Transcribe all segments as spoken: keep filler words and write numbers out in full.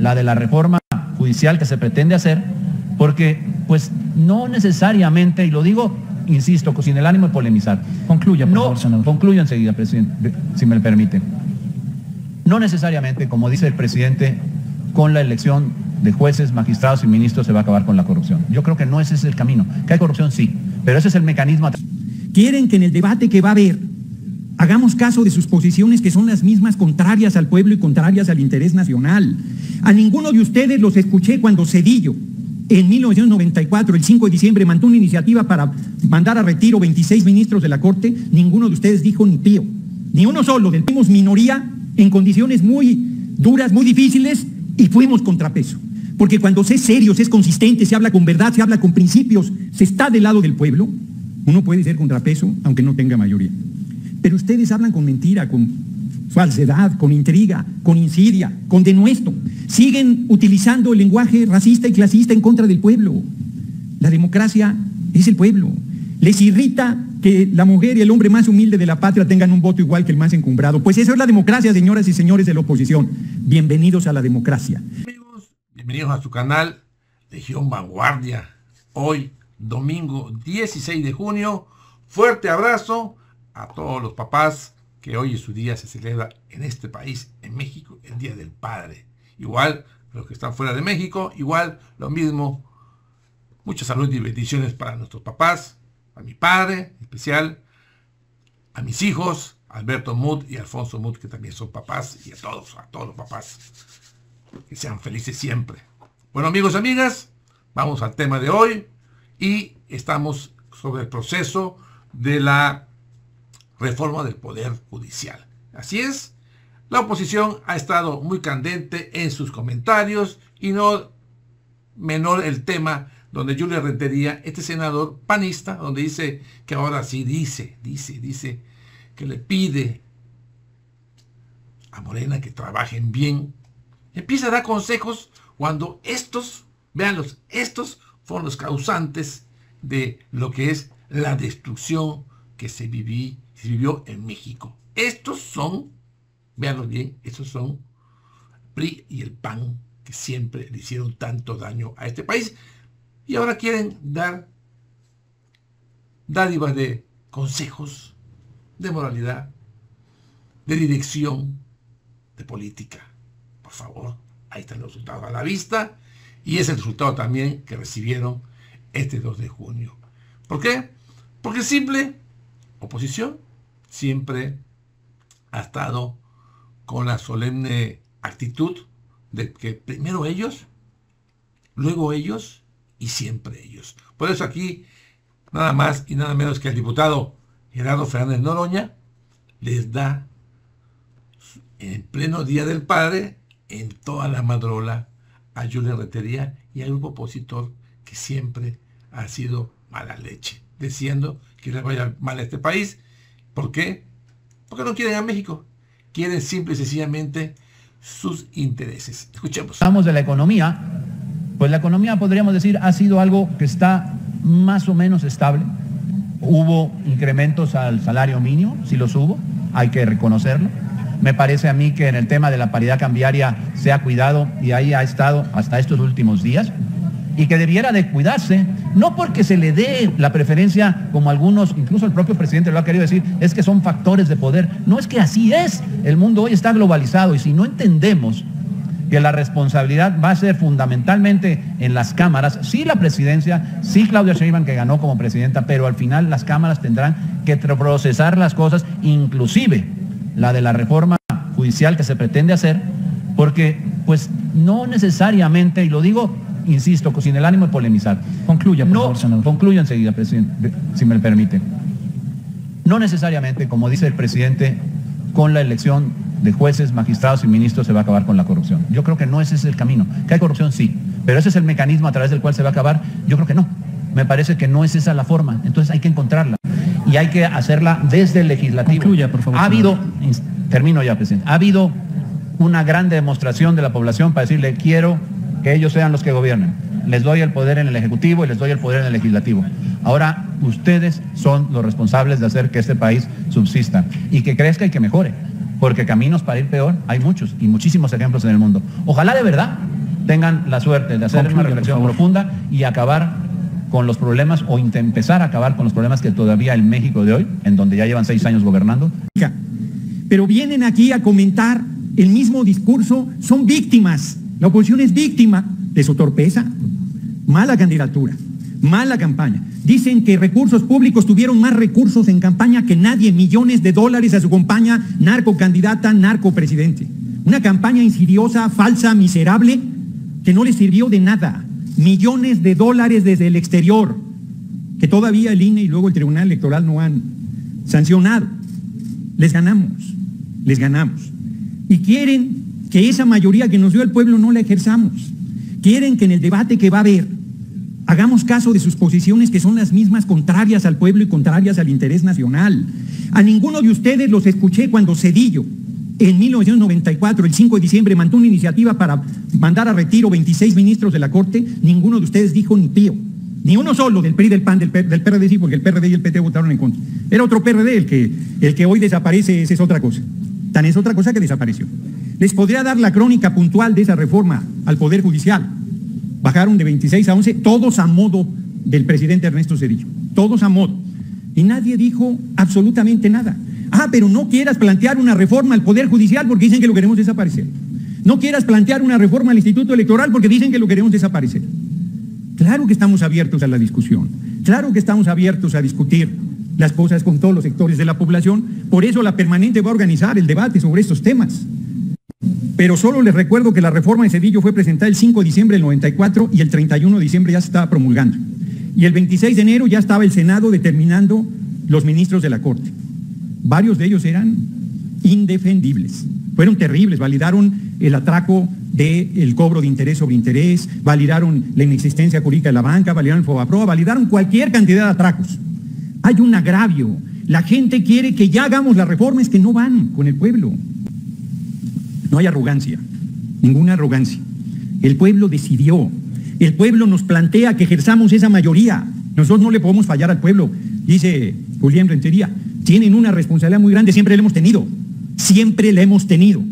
la de la reforma judicial que se pretende hacer, porque pues no necesariamente, y lo digo, insisto, sin el ánimo de polemizar. Concluya, por no, favor, senador. Concluyo enseguida, presidente, si me permite. No necesariamente, como dice el presidente, con la elección de jueces, magistrados y ministros se va a acabar con la corrupción. Yo creo que no ese es el camino. Que hay corrupción, sí, pero ese es el mecanismo. Quieren que en el debate que va a haber hagamos caso de sus posiciones, que son las mismas, contrarias al pueblo y contrarias al interés nacional. A ninguno de ustedes los escuché cuando Zedillo, en mil novecientos noventa y cuatro, el cinco de diciembre, mandó una iniciativa para mandar a retiro veintiséis ministros de la Corte. Ninguno de ustedes dijo ni pío, ni uno solo. Fuimos minoría en condiciones muy duras, muy difíciles, y fuimos contrapeso. Porque cuando se es serio, se es consistente, se habla con verdad, se habla con principios, se está del lado del pueblo, uno puede ser contrapeso aunque no tenga mayoría. Pero ustedes hablan con mentira, con falsedad, con intriga, con insidia, con denuesto. Siguen utilizando el lenguaje racista y clasista en contra del pueblo. La democracia es el pueblo. Les irrita que la mujer y el hombre más humilde de la patria tengan un voto igual que el más encumbrado. Pues eso es la democracia, señoras y señores de la oposición. Bienvenidos a la democracia. Amigos, bienvenidos a su canal Legión Vanguardia. Hoy, domingo dieciséis de junio, fuerte abrazo a todos los papás, que hoy en su día se celebra en este país, en México, el Día del Padre. Igual los que están fuera de México, igual lo mismo. Mucha salud y bendiciones para nuestros papás, a mi padre en especial, a mis hijos, Alberto Mut y Alfonso Mut, que también son papás, y a todos, a todos los papás, que sean felices siempre. Bueno, amigos y amigas, vamos al tema de hoy, y estamos sobre el proceso de la reforma del Poder Judicial. Así es, la oposición ha estado muy candente en sus comentarios, y no menor el tema donde Julián Rentería, este senador panista, donde dice que ahora sí dice, dice, dice que le pide a Morena que trabajen bien. Empieza a dar consejos cuando estos, véanlos, estos fueron los causantes de lo que es la destrucción que se vivió Se vivió en México. Estos son, véanlo bien, estos son P R I y el P A N, que siempre le hicieron tanto daño a este país, y ahora quieren dar dádivas de consejos, de moralidad, de dirección, de política. Por favor, ahí están los resultados a la vista, y es el resultado también que recibieron este dos de junio. ¿Por qué? Porque simple oposición siempre ha estado con la solemne actitud de que primero ellos, luego ellos y siempre ellos. Por eso aquí, nada más y nada menos que el diputado Gerardo Fernández Noroña les da, en pleno Día del Padre, en toda la madrola a Julen Rementería y al grupo opositor, que siempre ha sido mala leche, diciendo que les vaya mal a este país. ¿Por qué? Porque no quieren a México. Quieren simple y sencillamente sus intereses. Escuchemos. Hablamos de la economía. Pues la economía, podríamos decir, ha sido algo que está más o menos estable. Hubo incrementos al salario mínimo, si los hubo, hay que reconocerlo. Me parece a mí que en el tema de la paridad cambiaria se ha cuidado, y ahí ha estado hasta estos últimos días, y que debiera de cuidarse, no porque se le dé la preferencia, como algunos, incluso el propio presidente lo ha querido decir, es que son factores de poder. No, es que así es, el mundo hoy está globalizado, y si no entendemos que la responsabilidad va a ser fundamentalmente en las cámaras, sí la presidencia, sí Claudia Sheinbaum, que ganó como presidenta, pero al final las cámaras tendrán que procesar las cosas, inclusive la de la reforma judicial que se pretende hacer, porque pues no necesariamente, y lo digo, insisto, sin el ánimo de polemizar. Concluya, por no, favor, senador. Concluyo enseguida, presidente, si me permite. No necesariamente, como dice el presidente, con la elección de jueces, magistrados y ministros se va a acabar con la corrupción. Yo creo que no ese es el camino. Que hay corrupción, sí, pero ese es el mecanismo a través del cual se va a acabar. Yo creo que no. Me parece que no es esa la forma. Entonces hay que encontrarla, y hay que hacerla desde el legislativo. Concluya, por favor. Ha habido, termino ya, presidente, ha habido una gran demostración de la población para decirle, quiero que ellos sean los que gobiernen. Les doy el poder en el Ejecutivo y les doy el poder en el Legislativo. Ahora, ustedes son los responsables de hacer que este país subsista y que crezca y que mejore, porque caminos para ir peor hay muchos, y muchísimos ejemplos en el mundo. Ojalá de verdad tengan la suerte de hacer una reflexión profunda y acabar con los problemas o empezar a acabar con los problemas que todavía el México de hoy, en donde ya llevan seis años gobernando. Pero vienen aquí a comentar el mismo discurso, son víctimas, la oposición es víctima de su torpeza, mala candidatura, mala campaña. Dicen que recursos públicos, tuvieron más recursos en campaña que nadie, millones de dólares a su compañía narcocandidata, narcopresidente. Una campaña insidiosa, falsa, miserable, que no les sirvió de nada. Millones de dólares desde el exterior, que todavía el I N E y luego el Tribunal Electoral no han sancionado. Les ganamos, les ganamos. Y quieren que esa mayoría que nos dio el pueblo no la ejerzamos. Quieren que en el debate que va a haber hagamos caso de sus posiciones, que son las mismas, contrarias al pueblo y contrarias al interés nacional. A ninguno de ustedes los escuché cuando Zedillo, en mil novecientos noventa y cuatro, el cinco de diciembre, mandó una iniciativa para mandar a retiro veintiséis ministros de la Corte. Ninguno de ustedes dijo ni pío, ni uno solo del P R I, del PAN, del P R D, sí, porque el P R D y el P T votaron en contra. Era otro P R D el que, el que hoy desaparece, esa es otra cosa. Tan es otra cosa que desapareció. Les podría dar la crónica puntual de esa reforma al Poder Judicial. Bajaron de veintiséis a once, todos a modo del presidente Ernesto Zedillo, todos a modo. Y nadie dijo absolutamente nada. Ah, pero no quieras plantear una reforma al Poder Judicial porque dicen que lo queremos desaparecer. No quieras plantear una reforma al Instituto Electoral porque dicen que lo queremos desaparecer. Claro que estamos abiertos a la discusión. Claro que estamos abiertos a discutir las cosas con todos los sectores de la población. Por eso la permanente va a organizar el debate sobre estos temas. Pero solo les recuerdo que la reforma de Zedillo fue presentada el cinco de diciembre del noventa y cuatro y el treinta y uno de diciembre ya se estaba promulgando. Y el veintiséis de enero ya estaba el Senado determinando los ministros de la Corte. Varios de ellos eran indefendibles, fueron terribles, validaron el atraco del cobro de interés sobre interés, validaron la inexistencia jurídica de la banca, validaron el FOBAPROA, validaron cualquier cantidad de atracos. Hay un agravio, la gente quiere que ya hagamos las reformas que no van con el pueblo. No hay arrogancia, ninguna arrogancia. El pueblo decidió, el pueblo nos plantea que ejerzamos esa mayoría. Nosotros no le podemos fallar al pueblo, dice Julián Rentería. Tienen una responsabilidad muy grande, siempre la hemos tenido, siempre la hemos tenido.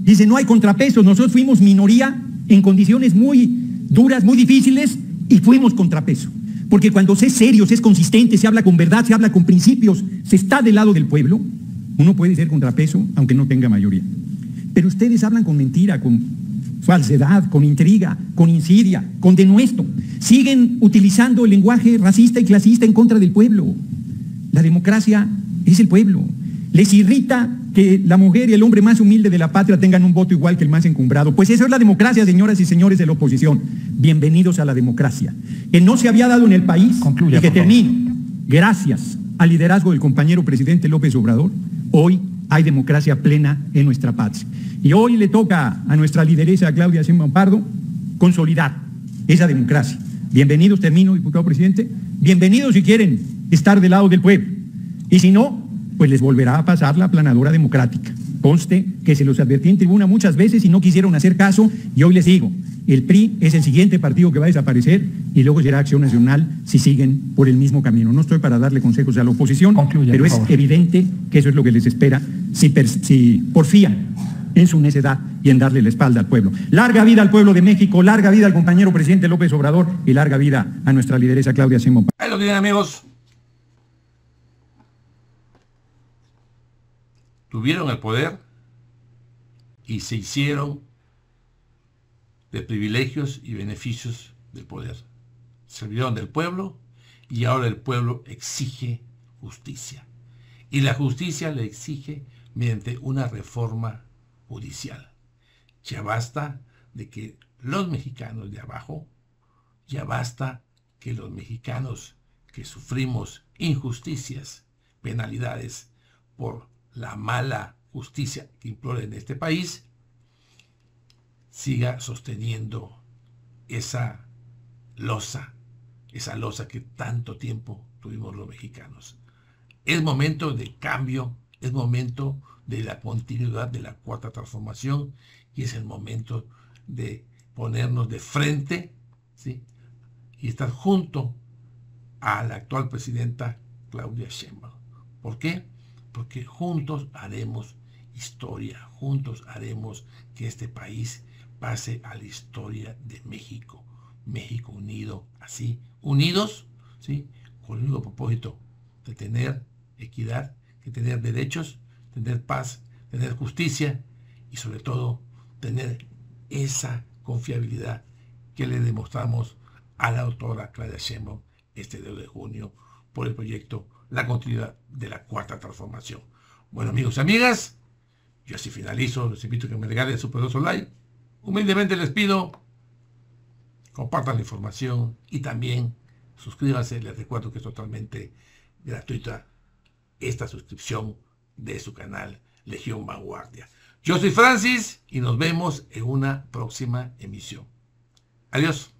Dice, no hay contrapesos, nosotros fuimos minoría en condiciones muy duras, muy difíciles, y fuimos contrapeso. Porque cuando se es serio, se es consistente, se habla con verdad, se habla con principios, se está del lado del pueblo, uno puede ser contrapeso aunque no tenga mayoría. Pero ustedes hablan con mentira, con falsedad, con intriga, con insidia, con denuesto. Siguen utilizando el lenguaje racista y clasista en contra del pueblo. La democracia es el pueblo. Les irrita que la mujer y el hombre más humilde de la patria tengan un voto igual que el más encumbrado. Pues eso es la democracia, señoras y señores de la oposición. Bienvenidos a la democracia, que no se había dado en el país. Concluya, y que termine. Gracias al liderazgo del compañero presidente López Obrador, hoy hay democracia plena en nuestra patria. Y hoy le toca a nuestra lideresa Claudia Sheinbaum Pardo consolidar esa democracia. Bienvenidos, termino, diputado presidente. Bienvenidos si quieren estar del lado del pueblo. Y si no, pues les volverá a pasar la aplanadora democrática. Conste que se los advertí en tribuna muchas veces y no quisieron hacer caso, y hoy les digo, el P R I es el siguiente partido que va a desaparecer y luego será Acción Nacional si siguen por el mismo camino. No estoy para darle consejos a la oposición, Concluya, pero es favor. evidente que eso es lo que les espera si, si porfían en su necedad y en darle la espalda al pueblo. Larga vida al pueblo de México, larga vida al compañero presidente López Obrador y larga vida a nuestra lideresa Claudia Sheinbaum. Ahí lo tienen, amigos. Tuvieron el poder y se hicieron de privilegios y beneficios del poder. Sirvieron del pueblo y ahora el pueblo exige justicia. Y la justicia le exige mediante una reforma judicial. Ya basta de que los mexicanos de abajo, ya basta que los mexicanos que sufrimos injusticias, penalidades por la mala justicia que implora en este país, siga sosteniendo esa losa, esa losa que tanto tiempo tuvimos los mexicanos. Es momento de cambio, es momento de la continuidad de la cuarta transformación y es el momento de ponernos de frente, ¿sí?, y estar junto a la actual presidenta Claudia Sheinbaum. ¿Por qué? Porque juntos haremos historia, juntos haremos que este país pase a la historia de México. México unido, así, unidos, ¿sí?, con el único propósito de tener equidad, de tener derechos, tener paz, tener justicia y sobre todo tener esa confiabilidad que le demostramos a la autora Claudia Sheinbaum este dos de junio por el proyecto La Continuidad de la Cuarta Transformación. Bueno, amigos y amigas, yo así finalizo. Los invito a que me regalen su poderoso like. Humildemente les pido, compartan la información y también suscríbanse. Les recuerdo que es totalmente gratuita esta suscripción de su canal Legión Vanguardia. Yo soy Francis y nos vemos en una próxima emisión. Adiós.